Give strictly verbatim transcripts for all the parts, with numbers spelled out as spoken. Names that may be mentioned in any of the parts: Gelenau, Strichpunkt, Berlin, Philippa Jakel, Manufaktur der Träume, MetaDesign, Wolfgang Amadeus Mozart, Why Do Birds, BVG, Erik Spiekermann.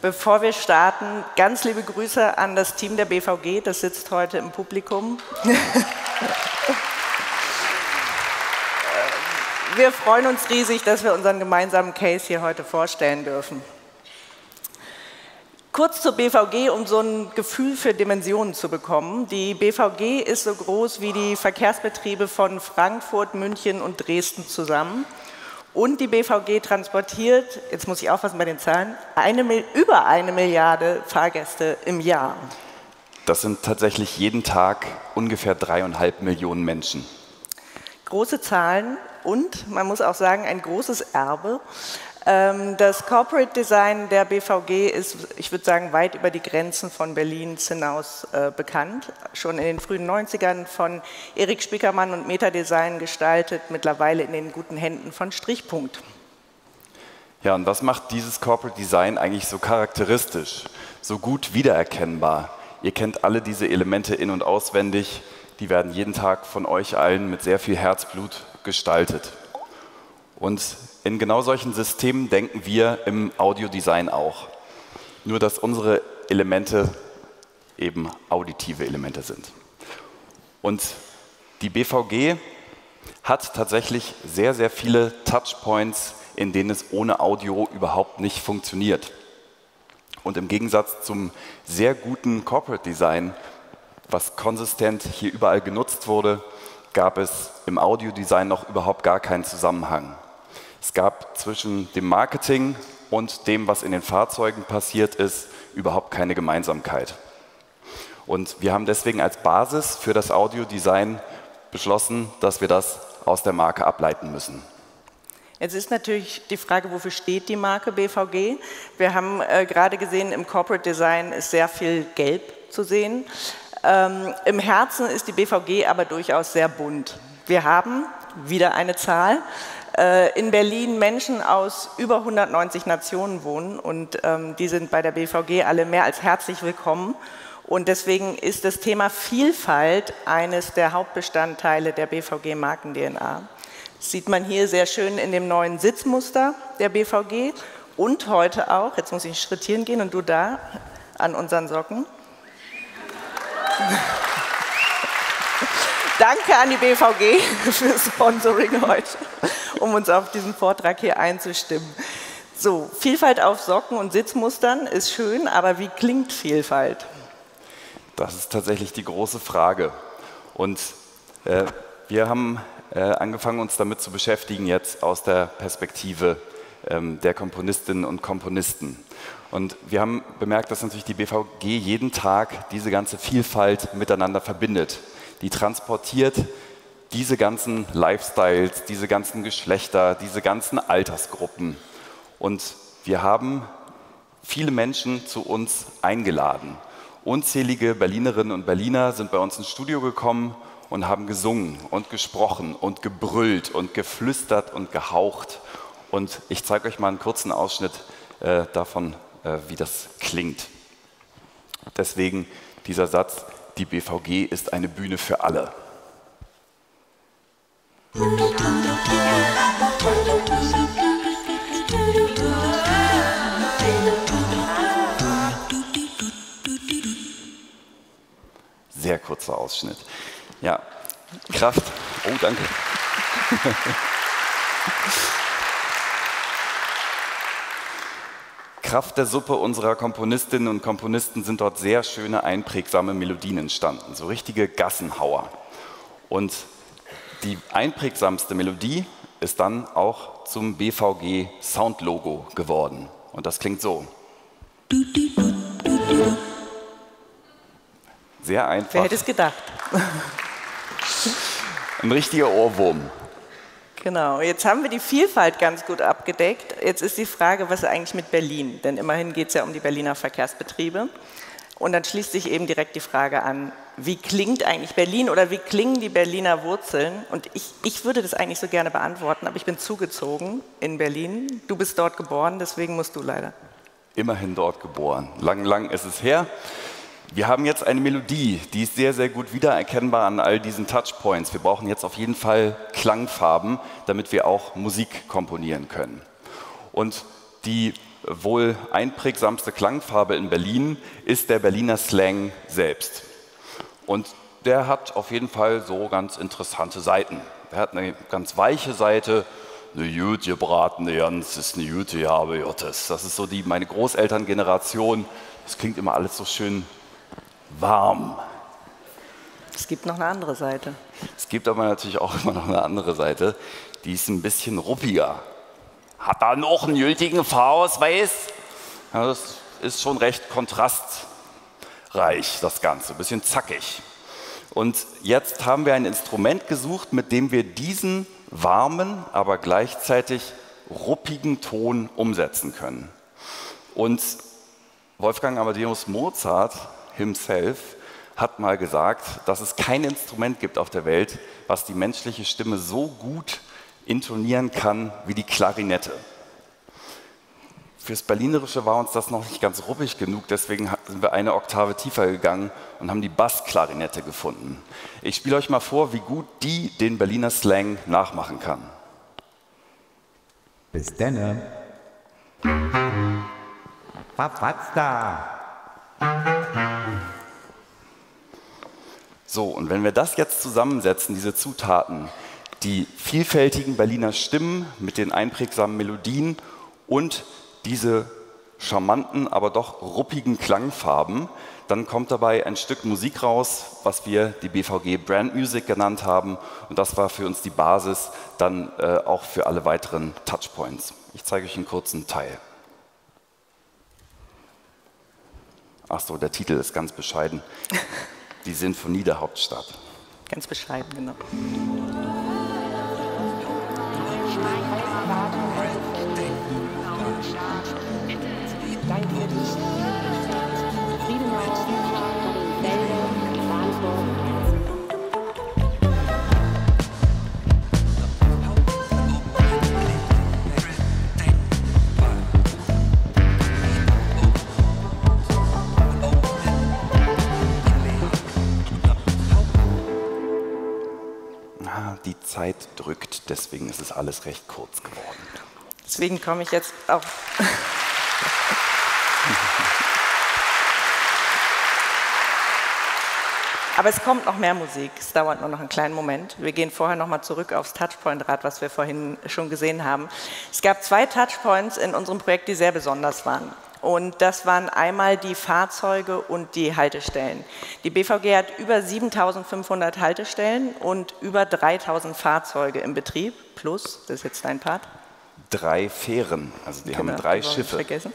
Bevor wir starten, ganz liebe Grüße an das Team der B V G, das sitzt heute im Publikum. Wir freuen uns riesig, dass wir unseren gemeinsamen Case hier heute vorstellen dürfen. Kurz zur B V G, um so ein Gefühl für Dimensionen zu bekommen. Die B V G ist so groß wie die Verkehrsbetriebe von Frankfurt, München und Dresden zusammen. Und die B V G transportiert, jetzt muss ich aufpassen bei den Zahlen, eine, über eine Milliarde Fahrgäste im Jahr. Das sind tatsächlich jeden Tag ungefähr dreieinhalb Millionen Menschen. Große Zahlen und, man muss auch sagen, ein großes Erbe. Das Corporate Design der B V G ist, ich würde sagen, weit über die Grenzen von Berlin hinaus äh, bekannt. Schon in den frühen neunzigern von Erik Spiekermann und MetaDesign gestaltet, mittlerweile in den guten Händen von Strichpunkt. Ja, und was macht dieses Corporate Design eigentlich so charakteristisch, so gut wiedererkennbar? Ihr kennt alle diese Elemente in- und auswendig, die werden jeden Tag von euch allen mit sehr viel Herzblut gestaltet. Und in genau solchen Systemen denken wir im Audiodesign auch. Nur, dass unsere Elemente eben auditive Elemente sind. Und die B V G hat tatsächlich sehr, sehr viele Touchpoints, in denen es ohne Audio überhaupt nicht funktioniert. Und im Gegensatz zum sehr guten Corporate Design, was konsistent hier überall genutzt wurde, gab es im Audiodesign noch überhaupt gar keinen Zusammenhang. Es gab zwischen dem Marketing und dem, was in den Fahrzeugen passiert ist, überhaupt keine Gemeinsamkeit. Und wir haben deswegen als Basis für das Audiodesign beschlossen, dass wir das aus der Marke ableiten müssen. Jetzt ist natürlich die Frage, wofür steht die Marke B V G? Wir haben äh, gerade gesehen, im Corporate Design ist sehr viel Gelb zu sehen. Ähm, im Herzen ist die B V G aber durchaus sehr bunt. Wir haben, wieder eine Zahl, in Berlin Menschen aus über hundertneunzig Nationen wohnen und ähm, die sind bei der B V G alle mehr als herzlich willkommen. Und deswegen ist das Thema Vielfalt eines der Hauptbestandteile der B V G-Marken-D N A. Das sieht man hier sehr schön in dem neuen Sitzmuster der B V G und heute auch, jetzt muss ich einen Schritt hierhin gehen und du da, an unseren Socken. Danke an die B V G fürs Sponsoring heute, um uns auf diesen Vortrag hier einzustimmen. So, Vielfalt auf Socken und Sitzmustern ist schön, aber wie klingt Vielfalt? Das ist tatsächlich die große Frage. Und äh, wir haben äh, angefangen, uns damit zu beschäftigen, jetzt aus der Perspektive ähm, der Komponistinnen und Komponisten. Und wir haben bemerkt, dass natürlich die B V G jeden Tag diese ganze Vielfalt miteinander verbindet. Die transportiert diese ganzen Lifestyles, diese ganzen Geschlechter, diese ganzen Altersgruppen. Und wir haben viele Menschen zu uns eingeladen. Unzählige Berlinerinnen und Berliner sind bei uns ins Studio gekommen und haben gesungen und gesprochen und gebrüllt und geflüstert und gehaucht. Und ich zeige euch mal einen kurzen Ausschnitt äh, davon, äh, wie das klingt. Deswegen dieser Satz: Die B V G ist eine Bühne für alle. Sehr kurzer Ausschnitt. Ja, Kraft. Oh, danke. Kraft der Suppe unserer Komponistinnen und Komponisten sind dort sehr schöne, einprägsame Melodien entstanden, so richtige Gassenhauer. Und die einprägsamste Melodie ist dann auch zum B V G Soundlogo geworden. Und das klingt so. Sehr einfach. Wer hätte es gedacht? Ein richtiger Ohrwurm. Genau, jetzt haben wir die Vielfalt ganz gut abgedeckt. Jetzt ist die Frage, was eigentlich mit Berlin? Denn immerhin geht es ja um die Berliner Verkehrsbetriebe. Und dann schließt sich eben direkt die Frage an, wie klingt eigentlich Berlin oder wie klingen die Berliner Wurzeln? Und ich, ich würde das eigentlich so gerne beantworten, aber ich bin zugezogen in Berlin. Du bist dort geboren, deswegen musst du leider. Immerhin dort geboren. Lang, lang ist es her. Wir haben jetzt eine Melodie, die ist sehr, sehr gut wiedererkennbar an all diesen Touchpoints. Wir brauchen jetzt auf jeden Fall Klangfarben, damit wir auch Musik komponieren können. Und die wohl einprägsamste Klangfarbe in Berlin ist der Berliner Slang selbst. Und der hat auf jeden Fall so ganz interessante Seiten. Er hat eine ganz weiche Seite, eine gut gebratene Jans ist eine gute Habe Jottes. Das ist so die, meine Großelterngeneration, das klingt immer alles so schön warm. Es gibt noch eine andere Seite. Es gibt aber natürlich auch immer noch eine andere Seite, die ist ein bisschen ruppiger. Hat da noch einen gültigen Fahrausweis? Ja, das ist schon recht kontrastreich, das Ganze, ein bisschen zackig. Und jetzt haben wir ein Instrument gesucht, mit dem wir diesen warmen, aber gleichzeitig ruppigen Ton umsetzen können. Und Wolfgang Amadeus Mozart himself hat mal gesagt, dass es kein Instrument gibt auf der Welt, was die menschliche Stimme so gut intonieren kann wie die Klarinette. Fürs Berlinerische war uns das noch nicht ganz ruppig genug, deswegen sind wir eine Oktave tiefer gegangen und haben die Bassklarinette gefunden. Ich spiele euch mal vor, wie gut die den Berliner Slang nachmachen kann. Bis denne. Wapwatz da. So, und wenn wir das jetzt zusammensetzen, diese Zutaten, die vielfältigen Berliner Stimmen mit den einprägsamen Melodien und diese charmanten, aber doch ruppigen Klangfarben, dann kommt dabei ein Stück Musik raus, was wir die B V G Brand Music genannt haben. Und das war für uns die Basis, dann äh, auch für alle weiteren Touchpoints. Ich zeige euch einen kurzen Teil. Ach so, der Titel ist ganz bescheiden. Die Sinfonie der Hauptstadt. Ganz bescheiden, genau. Die Zeit drückt, deswegen ist es alles recht kurz geworden. Deswegen komme ich jetzt auf... Aber es kommt noch mehr Musik, es dauert nur noch einen kleinen Moment. Wir gehen vorher nochmal zurück aufs Touchpoint-Rad, was wir vorhin schon gesehen haben. Es gab zwei Touchpoints in unserem Projekt, die sehr besonders waren. Und das waren einmal die Fahrzeuge und die Haltestellen. Die B V G hat über siebentausendfünfhundert Haltestellen und über dreitausend Fahrzeuge im Betrieb. Plus, das ist jetzt dein Part. Drei Fähren, also die genau, haben drei Schiffe. Vergessen.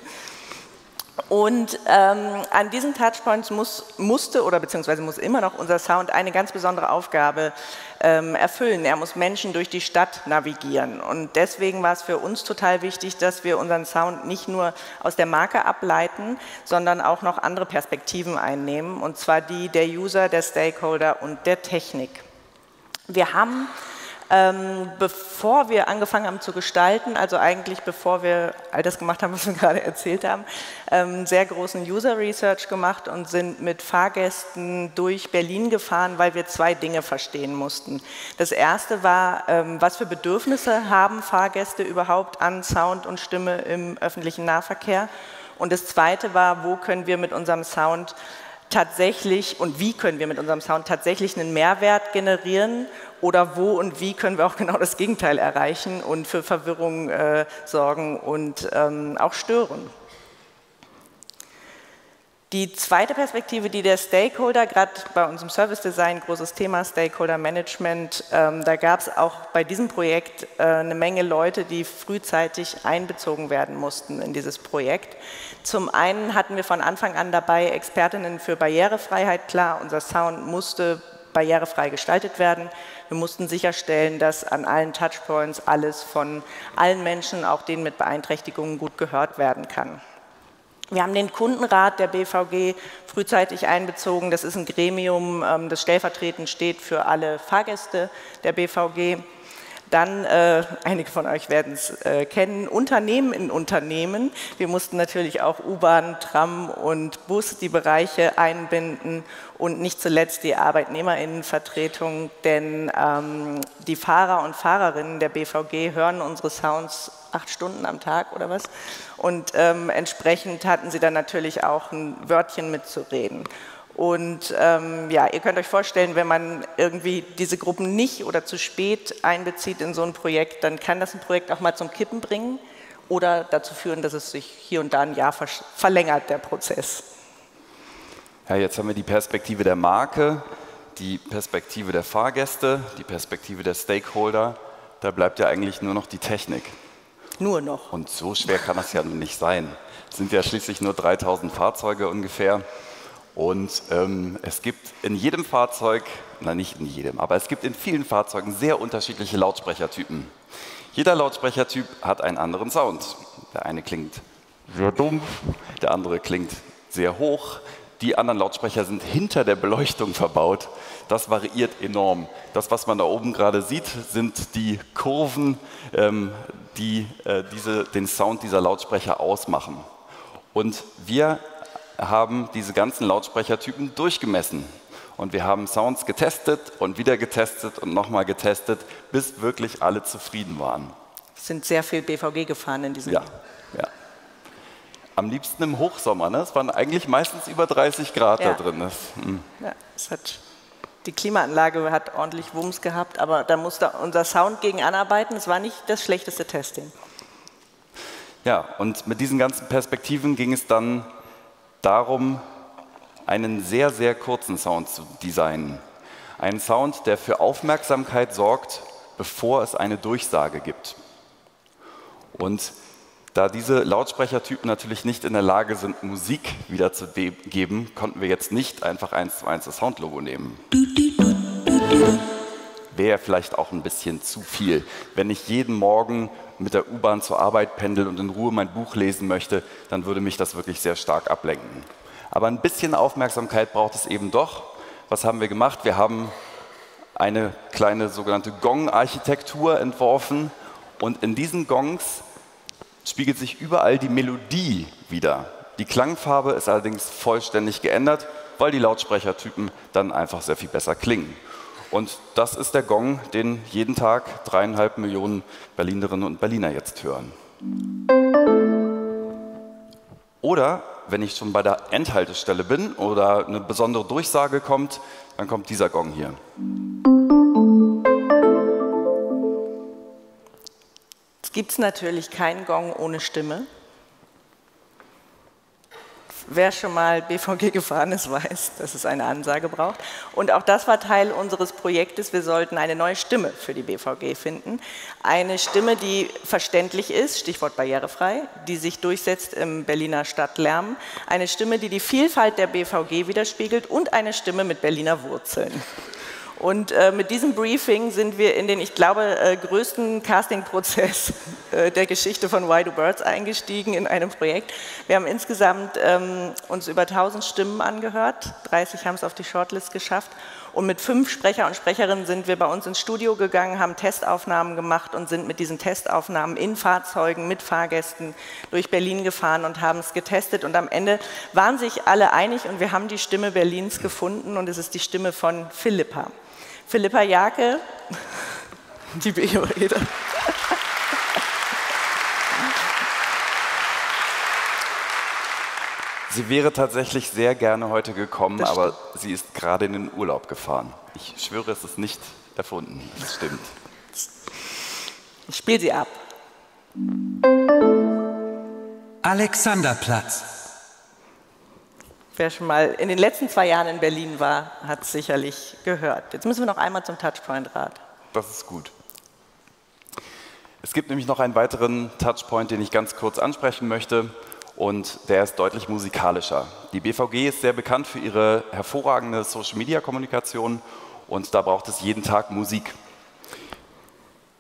Und ähm, an diesen Touchpoints muss, musste oder beziehungsweise muss immer noch unser Sound eine ganz besondere Aufgabe ähm, erfüllen. Er muss Menschen durch die Stadt navigieren. Und deswegen war es für uns total wichtig, dass wir unseren Sound nicht nur aus der Marke ableiten, sondern auch noch andere Perspektiven einnehmen, und zwar die der User, der Stakeholder und der Technik. Wir haben, Ähm, bevor wir angefangen haben zu gestalten, also eigentlich bevor wir all das gemacht haben, was wir gerade erzählt haben, ähm, sehr großen User Research gemacht und sind mit Fahrgästen durch Berlin gefahren, weil wir zwei Dinge verstehen mussten. Das erste war, ähm, was für Bedürfnisse haben Fahrgäste überhaupt an Sound und Stimme im öffentlichen Nahverkehr? Und das zweite war, wo können wir mit unserem Sound tatsächlich und wie können wir mit unserem Sound tatsächlich einen Mehrwert generieren oder wo und wie können wir auch genau das Gegenteil erreichen und für Verwirrung äh, sorgen und ähm, auch stören. Die zweite Perspektive, die der Stakeholder, gerade bei uns im Service Design, großes Thema Stakeholder Management, ähm, da gab es auch bei diesem Projekt äh, eine Menge Leute, die frühzeitig einbezogen werden mussten in dieses Projekt. Zum einen hatten wir von Anfang an dabei Expertinnen für Barrierefreiheit, klar, unser Sound musste barrierefrei gestaltet werden. Wir mussten sicherstellen, dass an allen Touchpoints alles von allen Menschen, auch denen mit Beeinträchtigungen, gut gehört werden kann. Wir haben den Kundenrat der B V G frühzeitig einbezogen. Das ist ein Gremium, das stellvertretend steht für alle Fahrgäste der B V G. Dann, äh, einige von euch werden es äh, kennen, Unternehmen in Unternehmen. Wir mussten natürlich auch U-Bahn, Tram und Bus, die Bereiche einbinden und nicht zuletzt die ArbeitnehmerInnenvertretung, denn ähm, die Fahrer und Fahrerinnen der B V G hören unsere Sounds acht Stunden am Tag oder was und ähm, entsprechend hatten sie dann natürlich auch ein Wörtchen mitzureden. Und ähm, ja, ihr könnt euch vorstellen, wenn man irgendwie diese Gruppen nicht oder zu spät einbezieht in so ein Projekt, dann kann das ein Projekt auch mal zum Kippen bringen oder dazu führen, dass es sich hier und da ein Jahr verlängert, der Prozess. Ja, jetzt haben wir die Perspektive der Marke, die Perspektive der Fahrgäste, die Perspektive der Stakeholder. Da bleibt ja eigentlich nur noch die Technik. Nur noch. Und so schwer kann das ja nun nicht sein. Es sind ja schließlich nur dreitausend Fahrzeuge ungefähr. Und ähm, es gibt in jedem Fahrzeug, na nicht in jedem, aber es gibt in vielen Fahrzeugen sehr unterschiedliche Lautsprechertypen. Jeder Lautsprechertyp hat einen anderen Sound. Der eine klingt sehr dumpf, der andere klingt sehr hoch. Die anderen Lautsprecher sind hinter der Beleuchtung verbaut. Das variiert enorm. Das, was man da oben gerade sieht, sind die Kurven, ähm, die äh, diese, den Sound dieser Lautsprecher ausmachen. Und wir haben diese ganzen Lautsprechertypen durchgemessen. Und wir haben Sounds getestet und wieder getestet und nochmal getestet, bis wirklich alle zufrieden waren. Es sind sehr viel B V G gefahren in diesem Jahr. Ja. Am liebsten im Hochsommer. Ne? Es waren eigentlich meistens über dreißig Grad ja. da drin. Ne? Mhm. Ja, es hat, die Klimaanlage hat ordentlich Wumms gehabt, aber da musste unser Sound gegen anarbeiten. Es war nicht das schlechteste Testing. Ja, und mit diesen ganzen Perspektiven ging es dann darum, einen sehr, sehr kurzen Sound zu designen. Einen Sound, der für Aufmerksamkeit sorgt, bevor es eine Durchsage gibt. Und da diese Lautsprechertypen natürlich nicht in der Lage sind, Musik wiederzugeben, konnten wir jetzt nicht einfach eins zu eins das Soundlogo nehmen. Wäre vielleicht auch ein bisschen zu viel. Wenn ich jeden Morgen mit der U-Bahn zur Arbeit pendel und in Ruhe mein Buch lesen möchte, dann würde mich das wirklich sehr stark ablenken. Aber ein bisschen Aufmerksamkeit braucht es eben doch. Was haben wir gemacht? Wir haben eine kleine sogenannte Gong-Architektur entworfen und in diesen Gongs spiegelt sich überall die Melodie wider. Die Klangfarbe ist allerdings vollständig geändert, weil die Lautsprechertypen dann einfach sehr viel besser klingen. Und das ist der Gong, den jeden Tag dreieinhalb Millionen Berlinerinnen und Berliner jetzt hören. Oder, wenn ich schon bei der Endhaltestelle bin oder eine besondere Durchsage kommt, dann kommt dieser Gong hier. Jetzt gibt es natürlich keinen Gong ohne Stimme. Wer schon mal B V G gefahren ist, weiß, dass es eine Ansage braucht. Und auch das war Teil unseres Projektes. Wir sollten eine neue Stimme für die B V G finden. Eine Stimme, die verständlich ist, Stichwort barrierefrei, die sich durchsetzt im Berliner Stadtlärm. Eine Stimme, die die Vielfalt der B V G widerspiegelt und eine Stimme mit Berliner Wurzeln. Und äh, mit diesem Briefing sind wir in den, ich glaube, äh, größten Casting-Prozess äh, der Geschichte von Why Do Birds eingestiegen in einem Projekt. Wir haben insgesamt ähm, uns über tausend Stimmen angehört, dreißig haben es auf die Shortlist geschafft und mit fünf Sprecher und Sprecherinnen sind wir bei uns ins Studio gegangen, haben Testaufnahmen gemacht und sind mit diesen Testaufnahmen in Fahrzeugen mit Fahrgästen durch Berlin gefahren und haben es getestet und am Ende waren sich alle einig und wir haben die Stimme Berlins gefunden und es ist die Stimme von Philippa. Philippa Jakel, die B V G. Sie wäre tatsächlich sehr gerne heute gekommen, aber sie ist gerade in den Urlaub gefahren. Ich schwöre, es ist nicht erfunden. Das stimmt. Ich spiele sie ab. Alexanderplatz. Wer schon mal in den letzten zwei Jahren in Berlin war, hat es sicherlich gehört. Jetzt müssen wir noch einmal zum Touchpoint-Rad. Das ist gut. Es gibt nämlich noch einen weiteren Touchpoint, den ich ganz kurz ansprechen möchte. Und der ist deutlich musikalischer. Die B V G ist sehr bekannt für ihre hervorragende Social-Media-Kommunikation. Und da braucht es jeden Tag Musik.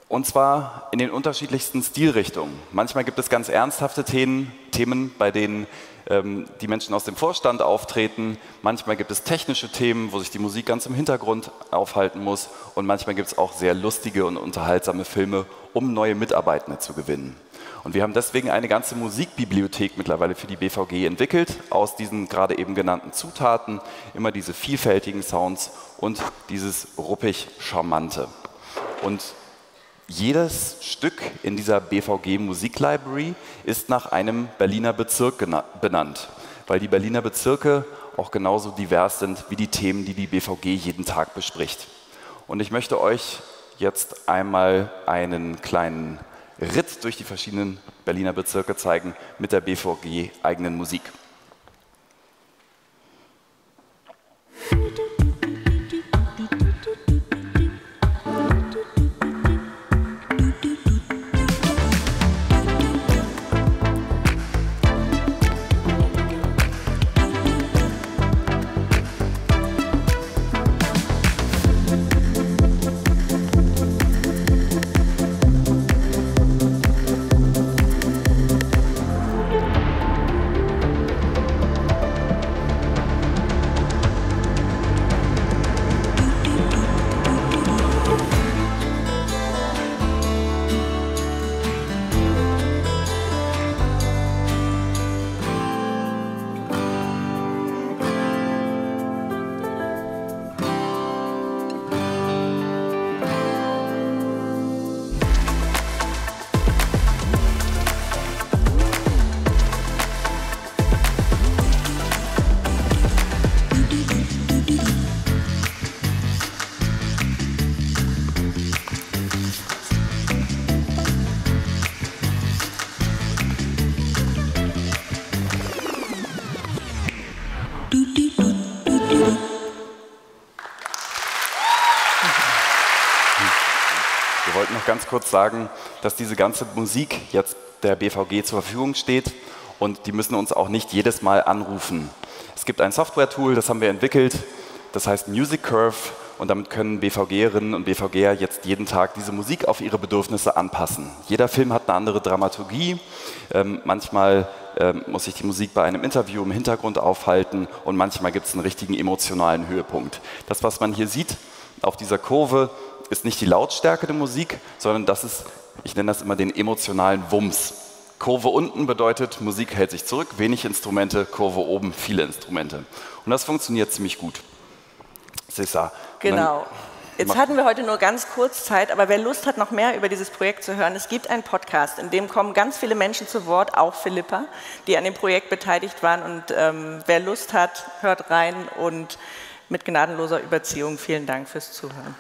Und zwar in den unterschiedlichsten Stilrichtungen. Manchmal gibt es ganz ernsthafte Themen, Themen bei denen ähm, die Menschen aus dem Vorstand auftreten. Manchmal gibt es technische Themen, wo sich die Musik ganz im Hintergrund aufhalten muss. Und manchmal gibt es auch sehr lustige und unterhaltsame Filme, um neue Mitarbeitende zu gewinnen. Und wir haben deswegen eine ganze Musikbibliothek mittlerweile für die B V G entwickelt, aus diesen gerade eben genannten Zutaten, immer diese vielfältigen Sounds und dieses ruppig Charmante. Und jedes Stück in dieser B V G Musiklibrary ist nach einem Berliner Bezirk benannt, weil die Berliner Bezirke auch genauso divers sind wie die Themen, die die B V G jeden Tag bespricht. Und ich möchte euch jetzt einmal einen kleinen Ritt durch die verschiedenen Berliner Bezirke zeigen mit der B V G eigenen Musik. Ganz kurz sagen, dass diese ganze Musik jetzt der B V G zur Verfügung steht und die müssen uns auch nicht jedes Mal anrufen. Es gibt ein Software-Tool, das haben wir entwickelt, das heißt Music Curve und damit können BVGerinnen und BVGer jetzt jeden Tag diese Musik auf ihre Bedürfnisse anpassen. Jeder Film hat eine andere Dramaturgie, ähm, manchmal ähm, muss sich die Musik bei einem Interview im Hintergrund aufhalten und manchmal gibt es einen richtigen emotionalen Höhepunkt. Das, was man hier sieht auf dieser Kurve, ist nicht die Lautstärke der Musik, sondern das ist, ich nenne das immer den emotionalen Wumms. Kurve unten bedeutet, Musik hält sich zurück, wenig Instrumente, Kurve oben, viele Instrumente. Und das funktioniert ziemlich gut. César. Genau. Jetzt hatten wir heute nur ganz kurz Zeit, aber wer Lust hat, noch mehr über dieses Projekt zu hören, es gibt einen Podcast, in dem kommen ganz viele Menschen zu Wort, auch Philippa, die an dem Projekt beteiligt waren. Und ähm, wer Lust hat, hört rein und mit gnadenloser Überziehung vielen Dank fürs Zuhören.